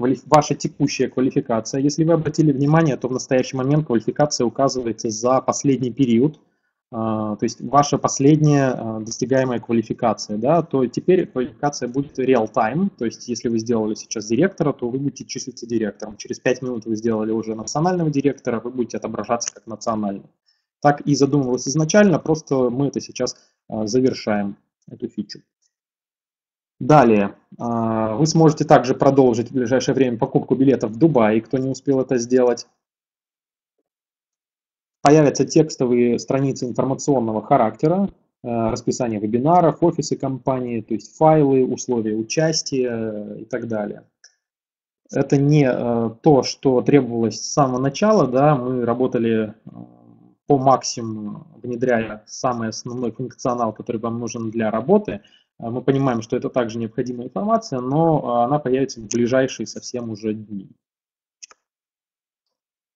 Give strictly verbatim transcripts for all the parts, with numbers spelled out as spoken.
ваша текущая квалификация. Если вы обратили внимание, то в настоящий момент квалификация указывается за последний период, то есть ваша последняя достигаемая квалификация, да, то теперь квалификация будет реал-тайм, то есть если вы сделали сейчас директора, то вы будете числиться директором. Через пять минут вы сделали уже национального директора, вы будете отображаться как национальный. Так и задумывалось изначально, просто мы это сейчас завершаем, эту фичу. Далее, вы сможете также продолжить в ближайшее время покупку билетов в Дубай, кто не успел это сделать. Появятся текстовые страницы информационного характера, расписание вебинаров, офисы компании, то есть файлы, условия участия и так далее. Это не то, что требовалось с самого начала, да, мы работали по максимуму, внедряя самый основной функционал, который вам нужен для работы. Мы понимаем, что это также необходимая информация, но она появится в ближайшие совсем уже дни.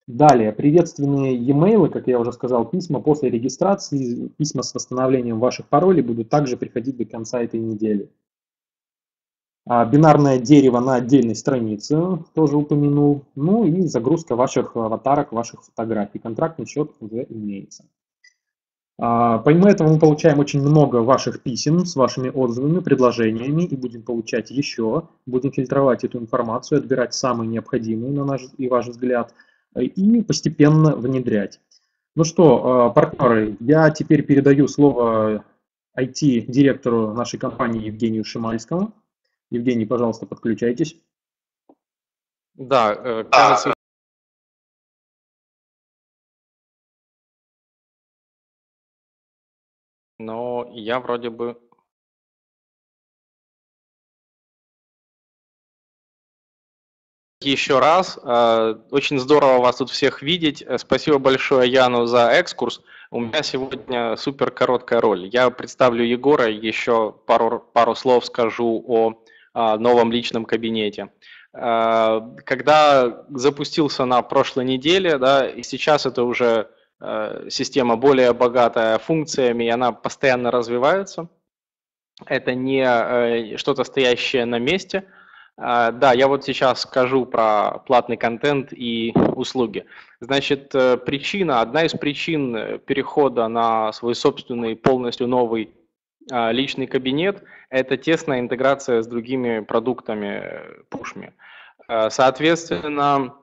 Далее, приветственные e-mail, как я уже сказал, письма после регистрации, письма с восстановлением ваших паролей будут также приходить до конца этой недели. Бинарное дерево на отдельной странице, тоже упомянул. Ну и загрузка ваших аватарок, ваших фотографий. Контрактный счет уже имеется. Помимо этого мы получаем очень много ваших писем с вашими отзывами, предложениями и будем получать еще. Будем фильтровать эту информацию, отбирать самые необходимые, на наш и ваш взгляд, и постепенно внедрять. Ну что, партнеры, я теперь передаю слово ай ти-директору нашей компании Евгению Шимальскому. Евгений, пожалуйста, подключайтесь. Да, кажется... Но я вроде бы... Еще раз, очень здорово вас тут всех видеть. Спасибо большое Яну за экскурс. У меня сегодня супер короткая роль. Я представлю Егора, еще пару, пару слов скажу о новом личном кабинете. Когда запустился на прошлой неделе, да, и сейчас это уже... Система более богатая функциями, и она постоянно развивается. Это не что-то стоящее на месте. Да, я вот сейчас скажу про платный контент и услуги. Значит, причина, одна из причин перехода на свой собственный полностью новый личный кабинет – это тесная интеграция с другими продуктами PushMe. Соответственно,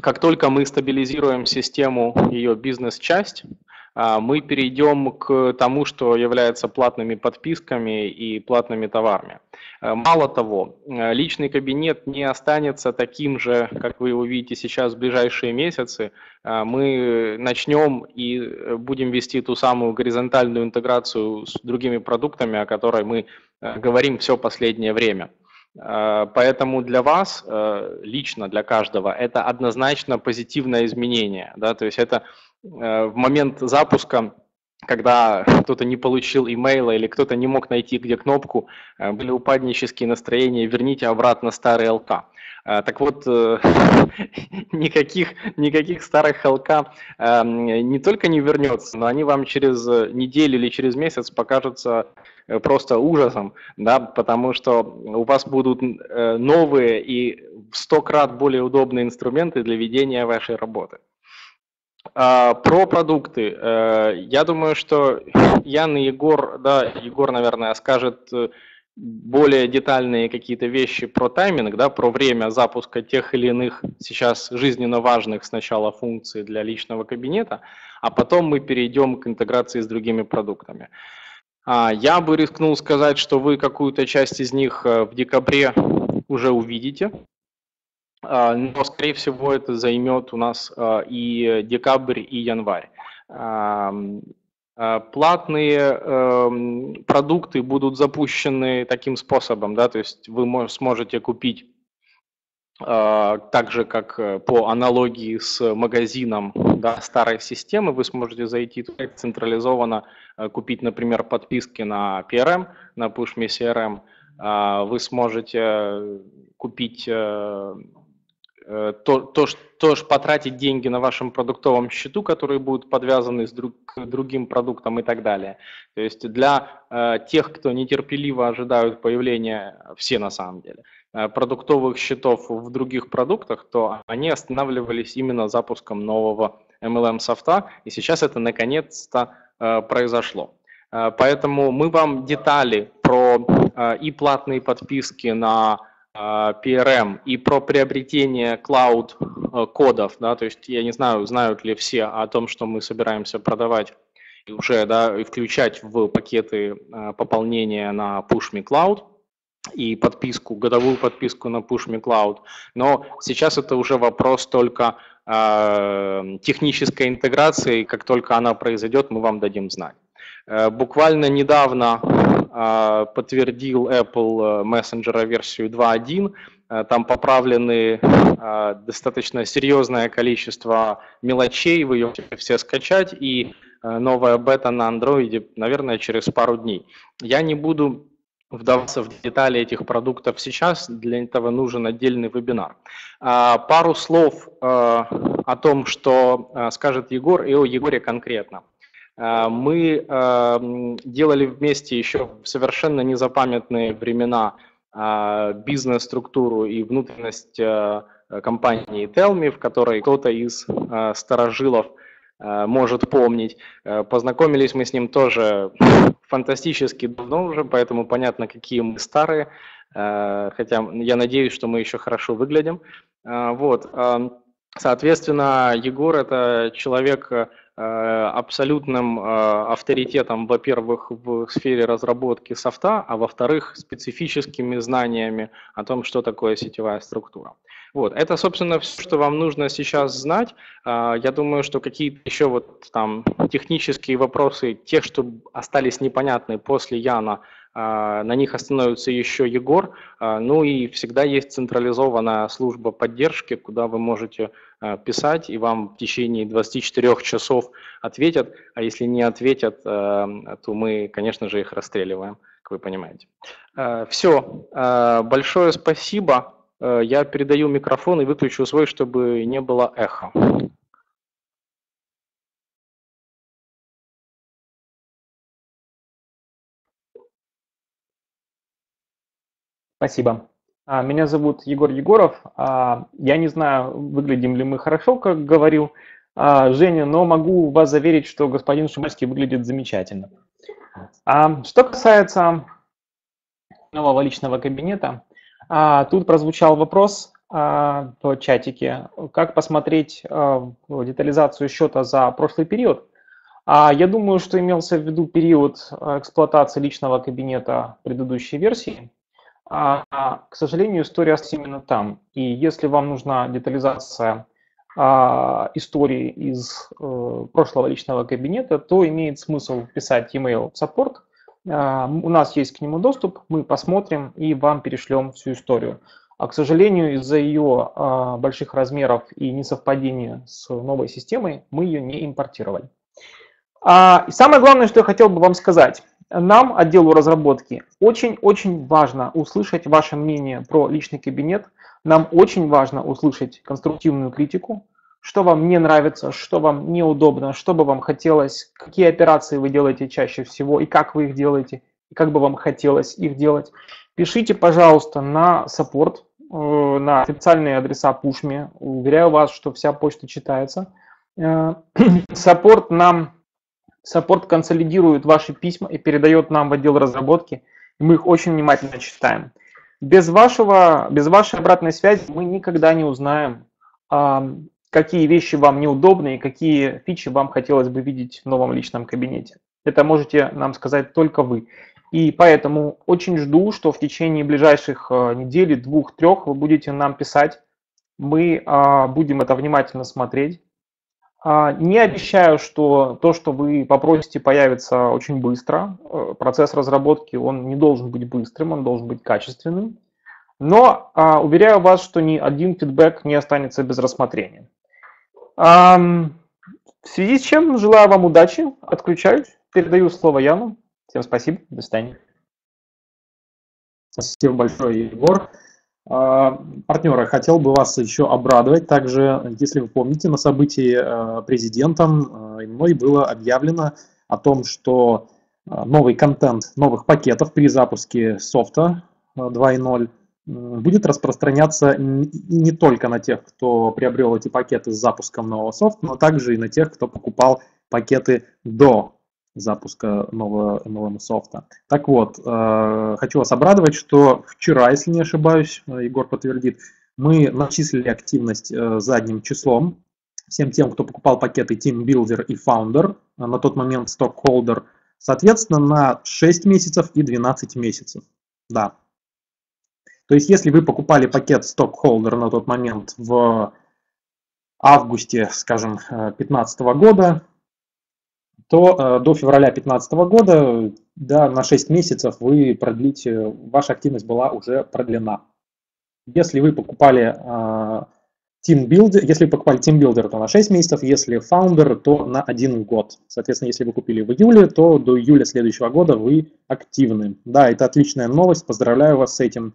как только мы стабилизируем систему, ее бизнес-часть, мы перейдем к тому, что является платными подписками и платными товарами. Мало того, личный кабинет не останется таким же, как вы его видите сейчас в ближайшие месяцы. Мы начнем и будем вести ту самую горизонтальную интеграцию с другими продуктами, о которой мы говорим все последнее время. Поэтому для вас, лично для каждого, это однозначно позитивное изменение. Да? То есть это в момент запуска, когда кто-то не получил имейла или кто-то не мог найти где кнопку, были упаднические настроения, верните обратно старый ЛК. Так вот, никаких, никаких старых ЛК не только не вернется, но они вам через неделю или через месяц покажутся просто ужасом, да, потому что у вас будут новые и в сто крат более удобные инструменты для ведения вашей работы. Про продукты. Я думаю, что Ян и Егор, да, Егор, наверное, скажет более детальные какие-то вещи про тайминг, да, про время запуска тех или иных сейчас жизненно важных сначала функций для личного кабинета, а потом мы перейдем к интеграции с другими продуктами. Я бы рискнул сказать, что вы какую-то часть из них в декабре уже увидите, но, скорее всего, это займет у нас и декабрь, и январь. Платные продукты будут запущены таким способом, да, то есть вы сможете купить так же, как по аналогии с магазином, да, старой системы, вы сможете зайти туда централизованно, купить, например, подписки на пи ар эм, на PushMe си ар эм, вы сможете купить... То, то, то ж потратить деньги на вашем продуктовом счету, которые будут подвязаны с друг, к другим продуктам и так далее. То есть для э, тех, кто нетерпеливо ожидают появления, все на самом деле, продуктовых счетов в других продуктах, то они останавливались именно запуском нового эм эл эм-софта, и сейчас это наконец-то произошло. Поэтому мы вам детали про и платные подписки на пи ар эм, и про приобретение клауд-кодов, да, то есть я не знаю, знают ли все о том, что мы собираемся продавать и уже, да, и включать в пакеты пополнения на PushMe Cloud и подписку, годовую подписку на PushMe Cloud, но сейчас это уже вопрос только э, технической интеграции, и как только она произойдет, мы вам дадим знать. Э, буквально недавно э, подтвердил Apple Messenger версию два точка один, э, там поправлены э, достаточно серьезное количество мелочей, вы ее все скачать, и э, новая бета на Android, наверное, через пару дней. Я не буду вдаваться в детали этих продуктов сейчас, для этого нужен отдельный вебинар. Пару слов о том, что скажет Егор, и о Егоре конкретно. Мы делали вместе еще в совершенно незапамятные времена бизнес-структуру и внутренность компании Телми, в которой кто-то из старожилов может помнить. Познакомились мы с ним тоже фантастически давно уже, поэтому понятно, какие мы старые, хотя я надеюсь, что мы еще хорошо выглядим. Вот. Соответственно, Егор – это человек абсолютным авторитетом, во-первых, в сфере разработки софта, а во-вторых, специфическими знаниями о том, что такое сетевая структура. Вот. Это, собственно, все, что вам нужно сейчас знать. Я думаю, что какие-то еще вот там технические вопросы, тех, что остались непонятны после Яна, на них остановится еще Егор. Ну и всегда есть централизованная служба поддержки, куда вы можете писать, и вам в течение двадцати четырёх часов ответят. А если не ответят, то мы, конечно же, их расстреливаем, как вы понимаете. Все. Большое спасибо. Я передаю микрофон и выключу свой, чтобы не было эхо. Спасибо. Меня зовут Егор Егоров. Я не знаю, выглядим ли мы хорошо, как говорил Женя, но могу вас заверить, что господин Шимальский выглядит замечательно. Что касается нового личного кабинета, тут прозвучал вопрос в чатике, как посмотреть детализацию счета за прошлый период. Я думаю, что имелся в виду период эксплуатации личного кабинета предыдущей версии. К сожалению, история именно там. И если вам нужна детализация истории из прошлого личного кабинета, то имеет смысл писать e-mail в support. У нас есть к нему доступ, мы посмотрим и вам перешлем всю историю. А, к сожалению, из-за ее больших размеров и несовпадения с новой системой мы ее не импортировали. И самое главное, что я хотел бы вам сказать. Нам, отделу разработки, очень-очень важно услышать ваше мнение про личный кабинет. Нам очень важно услышать конструктивную критику, что вам не нравится, что вам неудобно, что бы вам хотелось, какие операции вы делаете чаще всего и как вы их делаете, и как бы вам хотелось их делать. Пишите, пожалуйста, на support, на официальные адреса PushMe. Уверяю вас, что вся почта читается. Support нам... Саппорт консолидирует ваши письма и передает нам в отдел разработки. Мы их очень внимательно читаем. Без, вашего, без вашей обратной связи мы никогда не узнаем, какие вещи вам неудобны и какие фичи вам хотелось бы видеть в новом личном кабинете. Это можете нам сказать только вы. И поэтому очень жду, что в течение ближайших недель, двух, трех вы будете нам писать. Мы будем это внимательно смотреть. Не обещаю, что то, что вы попросите, появится очень быстро. Процесс разработки, он не должен быть быстрым, он должен быть качественным. Но а, уверяю вас, что ни один фидбэк не останется без рассмотрения. А, в связи с чем желаю вам удачи, отключаюсь, передаю слово Яну. Всем спасибо, до свидания. Спасибо большое, Егор. Партнеры, хотел бы вас еще обрадовать. Также, если вы помните, на событии президентом и мной было объявлено о том, что новый контент новых пакетов при запуске софта два точка ноль будет распространяться не только на тех, кто приобрел эти пакеты с запуском нового софта, но также и на тех, кто покупал пакеты до запуска нового, нового софта. Так вот, э, хочу вас обрадовать, что вчера, если не ошибаюсь, Егор подтвердит, мы начислили активность э, задним числом всем тем, кто покупал пакеты Team Builder и Founder, на тот момент Stockholder, соответственно, на шесть месяцев и двенадцать месяцев. Да. То есть, если вы покупали пакет Stockholder на тот момент в августе, скажем, две тысячи пятнадцатого года, то э, до февраля две тысячи пятнадцатого года, да, на шесть месяцев вы продлите, ваша активность была уже продлена. Если вы покупали э, Team Builder, если вы покупали Team Builder, то на шесть месяцев, если Founder, то на один год. Соответственно, если вы купили в июле, то до июля следующего года вы активны. Да, это отличная новость, поздравляю вас с этим.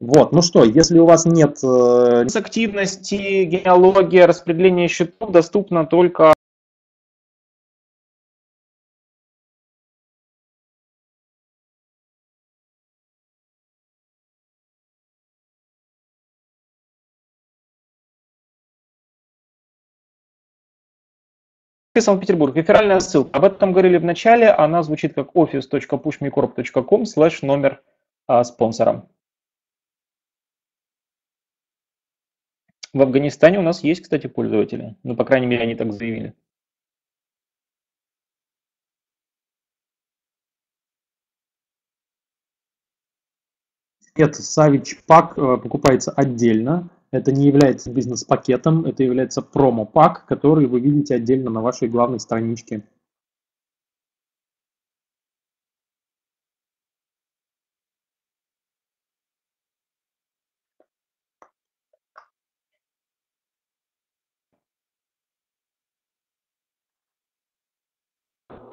Вот, ну что, если у вас нет... Э... С активности, генеалогия, распределение счетов доступно только... Санкт-Петербург. Реферальная ссылка. Об этом говорили в начале. Она звучит как office.pushmecorp.com/номер спонсора. В Афганистане у нас есть, кстати, пользователи. Ну, по крайней мере, они так заявили. Нет, Savage Pack покупается отдельно. Это не является бизнес-пакетом, это является промо-пак, который вы видите отдельно на вашей главной страничке.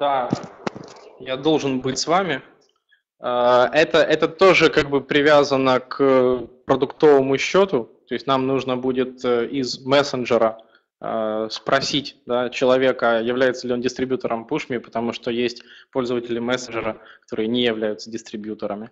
Да, я должен быть с вами. Это, это тоже как бы привязано к продуктовому счету. То есть нам нужно будет из мессенджера спросить, да, человека, является ли он дистрибьютором PushMe, потому что есть пользователи мессенджера, которые не являются дистрибьюторами.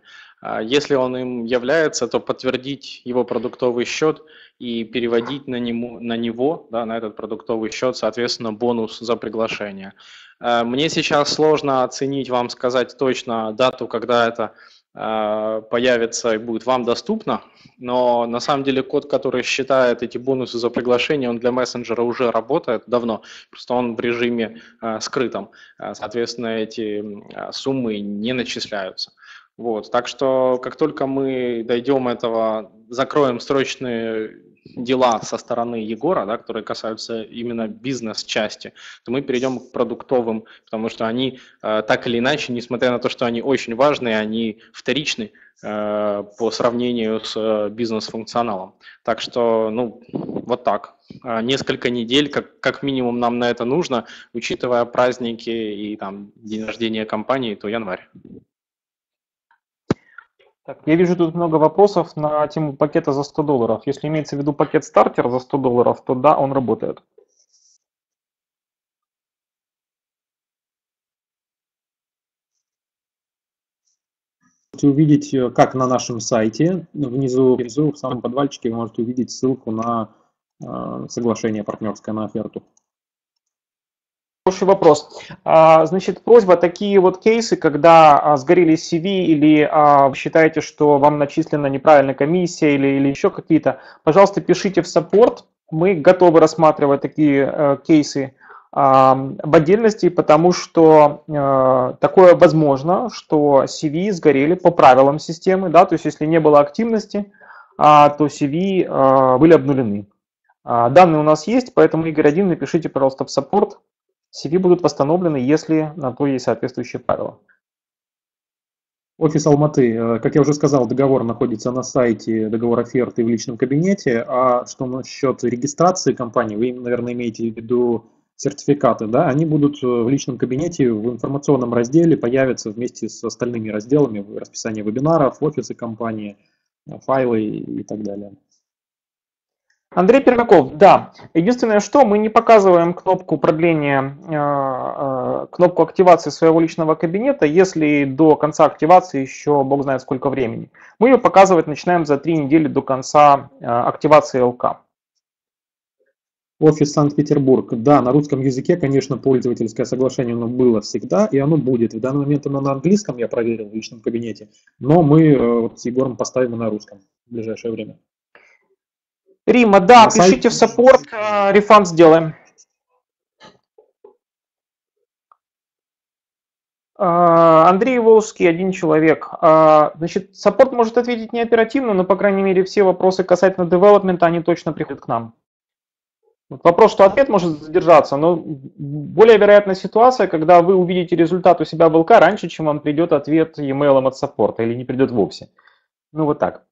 Если он им является, то подтвердить его продуктовый счет и переводить на, нему, на него, да, на этот продуктовый счет, соответственно, бонус за приглашение. Мне сейчас сложно оценить, вам сказать точно дату, когда это появится и будет вам доступно, но на самом деле код, который считает эти бонусы за приглашение, он для мессенджера уже работает давно, просто он в режиме э, скрытом, соответственно, эти суммы не начисляются. Вот. Так что как только мы дойдем этого, закроем срочные дела со стороны Егора, да, которые касаются именно бизнес-части, то мы перейдем к продуктовым, потому что они э, так или иначе, несмотря на то, что они очень важны, они вторичны э, по сравнению с э, бизнес-функционалом. Так что, ну, вот так. Несколько недель, как, как минимум, нам на это нужно, учитывая праздники и там день рождения компании, то январь. Так, я вижу тут много вопросов на тему пакета за сто долларов. Если имеется в виду пакет стартер за сто долларов, то да, он работает. Можете увидеть, как на нашем сайте, внизу, внизу в самом подвальчике вы можете увидеть ссылку на э, соглашение партнерское, на оферту. Хороший вопрос. Значит, просьба, такие вот кейсы, когда сгорели си ви или вы считаете, что вам начислена неправильная комиссия или, или еще какие-то, пожалуйста, пишите в саппорт. Мы готовы рассматривать такие кейсы в отдельности, потому что такое возможно, что си ви сгорели по правилам системы, да, то есть если не было активности, то си ви были обнулены. Данные у нас есть, поэтому, Игорь один, напишите, пожалуйста, в саппорт. си ви будут восстановлены, если на то есть соответствующие правила. Офис Алматы. Как я уже сказал, договор находится на сайте, договор оферты в личном кабинете. А что насчет регистрации компании, вы, наверное, имеете в виду сертификаты, да? Они будут в личном кабинете, в информационном разделе появятся вместе с остальными разделами, расписание вебинаров, офисы компании, файлы и так далее. Андрей Пермяков, да. Единственное, что мы не показываем кнопку продления, кнопку активации своего личного кабинета, если до конца активации еще бог знает сколько времени. Мы ее показывать начинаем за три недели до конца активации ЛК. Офис Санкт-Петербург. Да, на русском языке, конечно, пользовательское соглашение оно было всегда, и оно будет. В данный момент оно на английском, я проверил в личном кабинете, но мы вот с Егором поставим на русском в ближайшее время. Рима, да, на пишите сайт... в саппорт, рефанд сделаем. Андрей Волжский, один человек. Значит, саппорт может ответить не оперативно, но, по крайней мере, все вопросы касательно девелопмента, они точно приходят к нам. Вопрос, что ответ может задержаться, но более вероятная ситуация, когда вы увидите результат у себя в ЛК раньше, чем вам придет ответ e-mail от саппорта или не придет вовсе. Ну вот так.